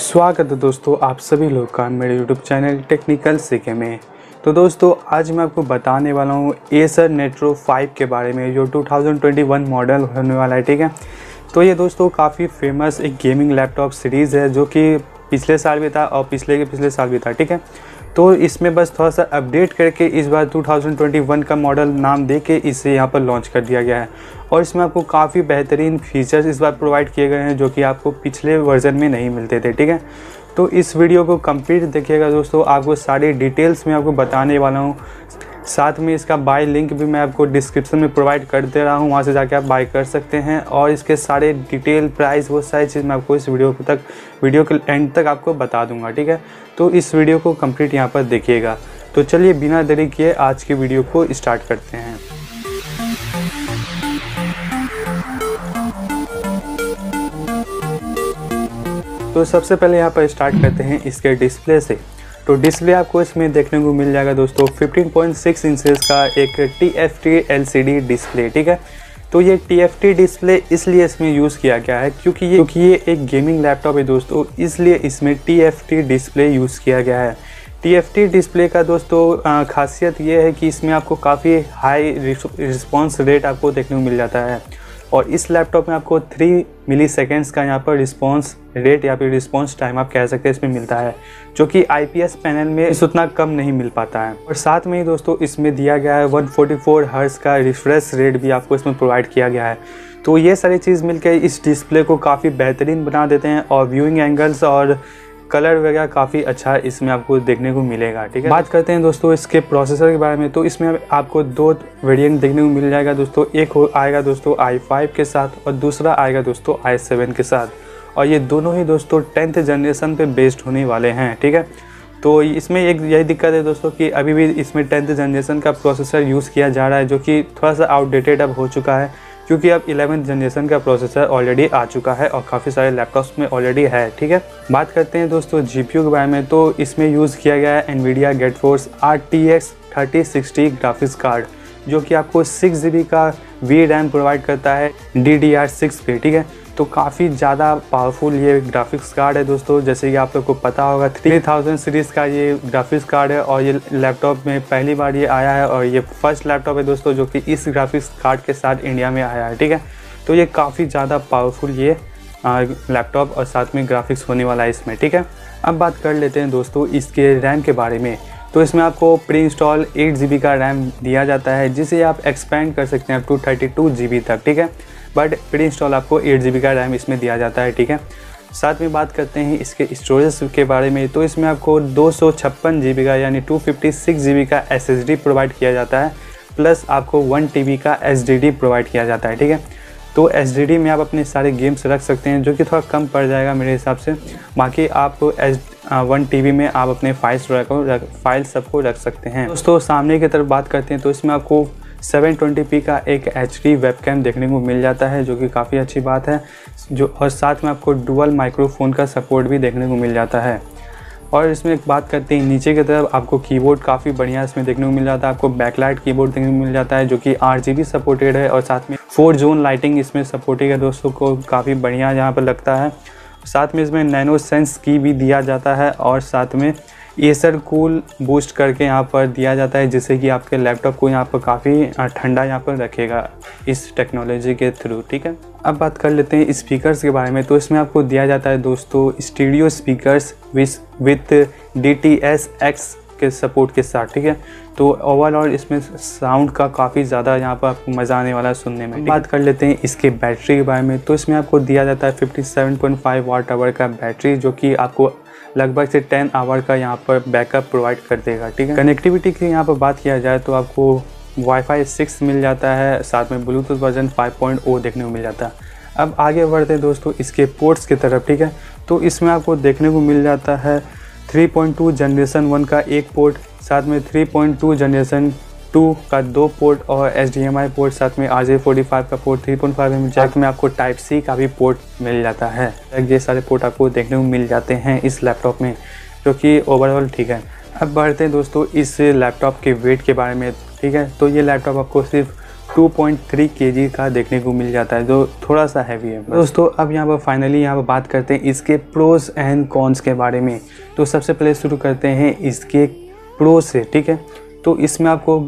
स्वागत है दोस्तों आप सभी लोग का मेरे यूट्यूब चैनल टेक्निकल सी.के में। तो दोस्तों आज मैं आपको बताने वाला हूँ एसर नेट्रो 5 के बारे में, जो 2021 मॉडल होने वाला है, ठीक है। तो ये दोस्तों काफ़ी फेमस एक गेमिंग लैपटॉप सीरीज़ है, जो कि पिछले साल भी था और पिछले साल भी था, ठीक है। तो इसमें बस थोड़ा सा अपडेट करके इस बार 2021 का मॉडल नाम देके इसे यहाँ पर लॉन्च कर दिया गया है। और इसमें आपको काफ़ी बेहतरीन फीचर्स इस बार प्रोवाइड किए गए हैं, जो कि आपको पिछले वर्जन में नहीं मिलते थे, ठीक है। तो इस वीडियो को कंप्लीट देखिएगा दोस्तों, आपको सारी डिटेल्स में आपको बताने वाला हूँ। साथ में इसका बाय लिंक भी मैं आपको डिस्क्रिप्शन में प्रोवाइड कर दे रहा हूँ, वहाँ से जाके आप बाय कर सकते हैं। और इसके सारे डिटेल, प्राइस, वो सारी चीज़ मैं आपको इस वीडियो के एंड तक आपको बता दूंगा, ठीक है। तो इस वीडियो को कंप्लीट यहाँ पर देखिएगा। तो चलिए बिना देरी किए आज की वीडियो को स्टार्ट करते हैं। तो सबसे पहले यहाँ पर स्टार्ट करते हैं इसके डिस्प्ले से। तो डिस्प्ले आपको इसमें देखने को मिल जाएगा दोस्तों 15.6 इंचेस का एक TFT LCD डिस्प्ले, ठीक है। तो ये TFT डिस्प्ले इसलिए इसमें यूज़ किया गया है क्योंकि ये एक गेमिंग लैपटॉप है दोस्तों, इसलिए इसमें TFT डिस्प्ले यूज़ किया गया है। TFT डिस्प्ले का दोस्तों खासियत ये है कि इसमें आपको काफ़ी हाई रिस्पॉन्स रेट आपको देखने को मिल जाता है। और इस लैपटॉप में आपको 3 मिलीसेकेंड्स का यहाँ पर रिस्पॉन्स रेट या फिर रिस्पॉन्स टाइम आप कह सकते हैं इसमें मिलता है, जो कि आईपीएस पैनल में इस उतना कम नहीं मिल पाता है। और साथ में ही दोस्तों इसमें दिया गया है 144 हर्ट्ज़ का रिफ्रेश रेट भी आपको इसमें प्रोवाइड किया गया है। तो ये सारी चीज़ मिलकर इस डिस्प्ले को काफ़ी बेहतरीन बना देते हैं, और व्यूइंग एंगल्स और कलर वगैरह काफ़ी अच्छा इसमें आपको देखने को मिलेगा, ठीक है। बात करते हैं दोस्तों इसके प्रोसेसर के बारे में। तो इसमें आपको 2 वेरिएंट देखने को मिल जाएगा दोस्तों, एक आएगा दोस्तों i5 के साथ और दूसरा आएगा दोस्तों i7 के साथ। और ये दोनों ही दोस्तों 10th जनरेशन पे बेस्ड होने वाले हैं, ठीक है। तो इसमें एक यही दिक्कत है दोस्तों कि अभी भी इसमें 10th जनरेशन का प्रोसेसर यूज़ किया जा रहा है, जो कि थोड़ा सा आउटडेटेड अब हो चुका है, क्योंकि अब 11th जनरेशन का प्रोसेसर ऑलरेडी आ चुका है और काफ़ी सारे लैपटॉप्स में ऑलरेडी है, ठीक है। बात करते हैं दोस्तों जीपीयू के बारे में। तो इसमें यूज़ किया गया है Nvidia GeForce RTX 3060 graphics card, जो कि आपको 6 GB का VRAM प्रोवाइड करता है DDR6 पे, ठीक है। तो काफ़ी ज़्यादा पावरफुल ये ग्राफिक्स कार्ड है दोस्तों, जैसे कि आप लोग को पता होगा 3000 सीरीज़ का ये ग्राफिक्स कार्ड है, और ये लैपटॉप में पहली बार ये आया है, और ये फर्स्ट लैपटॉप है दोस्तों जो कि इस ग्राफिक्स कार्ड के साथ इंडिया में आया है, ठीक है। तो ये काफ़ी ज़्यादा पावरफुल ये लैपटॉप और साथ में ग्राफिक्स होने वाला है इसमें, ठीक है। अब बात कर लेते हैं दोस्तों इसके रैम के बारे में। तो इसमें आपको प्री इंस्टॉल 8 GB का रैम दिया जाता है, जिसे आप एक्सपेंड कर सकते हैं अप टू 32 GB तक, ठीक है। बट प्री इंस्टॉल आपको 8 GB का रैम इसमें दिया जाता है, ठीक है। साथ में बात करते हैं इसके स्टोरेज के बारे में। तो इसमें आपको 256 GB का यानी 256 GB का SSD प्रोवाइड किया जाता है, प्लस आपको 1 TB का SSD प्रोवाइड किया जाता है, ठीक है। तो SSD में आप अपने सारे गेम्स रख सकते हैं, जो कि थोड़ा कम पड़ जाएगा मेरे हिसाब से। बाकी आप 1 TB में आप अपने फाइल्स सबको रख सकते हैं दोस्तों। सामने की तरफ बात करते हैं तो इसमें आपको 720p का एक HD वेबकैम देखने को मिल जाता है, जो कि काफ़ी अच्छी बात है। और साथ में आपको डुअल माइक्रोफोन का सपोर्ट भी देखने को मिल जाता है। और इसमें एक बात करते हैं नीचे की तरफ, आपको कीबोर्ड काफ़ी बढ़िया इसमें देखने को मिल जाता है। आपको बैकलाइट कीबोर्ड देखने को मिल जाता है, जो कि RGB सपोर्टेड है, और साथ में 4 जोन लाइटिंग इसमें सपोर्टेड है दोस्तों, को काफ़ी बढ़िया यहाँ पर लगता है। साथ में इसमें नैनो सेंस की भी दिया जाता है, और साथ में एसर कूल बूस्ट करके यहाँ पर दिया जाता है, जिससे कि आपके लैपटॉप को यहाँ पर काफ़ी ठंडा यहाँ पर रखेगा इस टेक्नोलॉजी के थ्रू, ठीक है। अब बात कर लेते हैं स्पीकर्स के बारे में। तो इसमें आपको दिया जाता है दोस्तों स्टीरियो स्पीकर्स विथ DTS-X के सपोर्ट के साथ, ठीक है। तो ओवरऑल इसमें साउंड का काफ़ी ज़्यादा यहाँ पर आपको मज़ा आने वाला है सुनने में। बात कर लेते हैं इसके बैटरी के बारे में। तो इसमें आपको दिया जाता है 57.5 Wh का बैटरी, जो कि आपको लगभग से 10 आवर का यहाँ पर बैकअप प्रोवाइड कर देगा, ठीक है। कनेक्टिविटी की यहाँ पर बात किया जाए तो आपको Wi-Fi 6 मिल जाता है, साथ में ब्लूटूथ वर्जन 5.0 देखने को मिल जाता है। अब आगे बढ़ते हैं दोस्तों इसके पोर्ट्स की तरफ, ठीक है। तो इसमें आपको देखने को मिल जाता है 3.2 जनरेशन 1 का एक पोर्ट, साथ में 3.2 जनरेशन 2 का 2 पोर्ट, और HDMI पोर्ट, साथ में RJ45 का पोर्ट, 3.5mm जैक में आपको Type-C का भी पोर्ट मिल जाता है। ये सारे पोर्ट आपको देखने को मिल जाते हैं इस लैपटॉप में, जो कि ओवरऑल ठीक है। अब बढ़ते हैं दोस्तों इस लैपटॉप के वेट के बारे में, ठीक है। तो ये लैपटॉप आपको सिर्फ 2.3 kg का देखने को मिल जाता है, जो थोड़ा सा हैवी है। दोस्तों अब यहाँ पर फाइनली यहाँ पर बात करते हैं इसके प्रोज़ एंड कॉन्स के बारे में। तो सबसे पहले शुरू करते हैं इसके प्रो से, ठीक है। तो इसमें आपको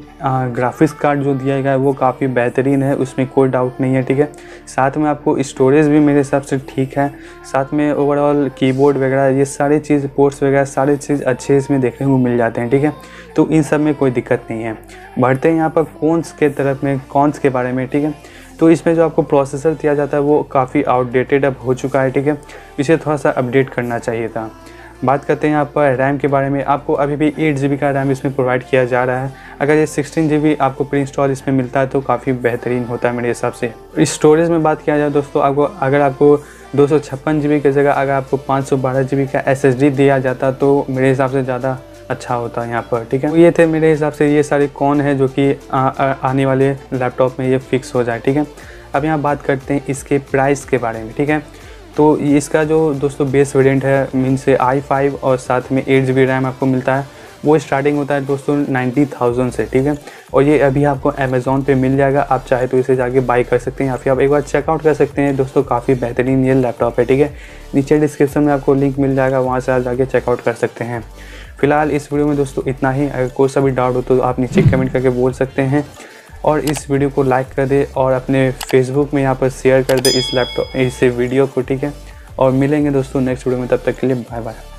ग्राफिक्स कार्ड जो दिया गया है वो काफ़ी बेहतरीन है, उसमें कोई डाउट नहीं है, ठीक है। साथ में आपको स्टोरेज भी मेरे हिसाब से ठीक है, साथ में ओवरऑल कीबोर्ड वगैरह ये सारी चीज़, पोर्ट्स वगैरह सारी चीज़ अच्छे इसमें देखने को मिल जाते हैं, ठीक है। तो इन सब में कोई दिक्कत नहीं है। बढ़ते हैं यहाँ पर कॉन्स के तरफ में, कॉन्स के बारे में, ठीक है। तो इसमें जो आपको प्रोसेसर दिया जाता है वो काफ़ी आउटडेटेड अब हो चुका है, ठीक है। इसे थोड़ा सा अपडेट करना चाहिए था। बात करते हैं यहाँ पर रैम के बारे में। आपको अभी भी 8 GB का रैम इसमें प्रोवाइड किया जा रहा है। अगर ये 16 GB आपको प्री इंस्टॉल इसमें मिलता है तो काफ़ी बेहतरीन होता है मेरे हिसाब से। स्टोरेज में बात किया जाए दोस्तों, आपको अगर आपको 256 GB की जगह अगर आपको 512 GB का SSD दिया जाता तो मेरे हिसाब से ज़्यादा अच्छा होता है यहाँ पर, ठीक है। ये थे मेरे हिसाब से ये सारे कॉन है जो कि आने वाले लैपटॉप में ये फिक्स हो जाए, ठीक है। अब यहाँ बात करते हैं इसके प्राइस के बारे में, ठीक है। तो इसका जो दोस्तों बेस वेरिएंट है मीन्स i5 और साथ में 8 GB रैम आपको मिलता है, वो स्टार्टिंग होता है दोस्तों 90,000 से, ठीक है। और ये अभी आपको Amazon पे मिल जाएगा, आप चाहे तो इसे जाके बाई कर सकते हैं या फिर आप एक बार चेकआउट कर सकते हैं। दोस्तों काफ़ी बेहतरीन ये लैपटॉप है, ठीक है। नीचे डिस्क्रिप्शन में आपको लिंक मिल जाएगा, वहाँ से आप जाके चेकआउट कर सकते हैं। फिलहाल इस वीडियो में दोस्तों इतना ही। अगर कोई सा भी डाउट हो तो आप नीचे कमेंट करके बोल सकते हैं, और इस वीडियो को लाइक कर दे और अपने फेसबुक में यहाँ पर शेयर कर दे इस वीडियो को, ठीक है। और मिलेंगे दोस्तों नेक्स्ट वीडियो में, तब तक के लिए बाय बाय।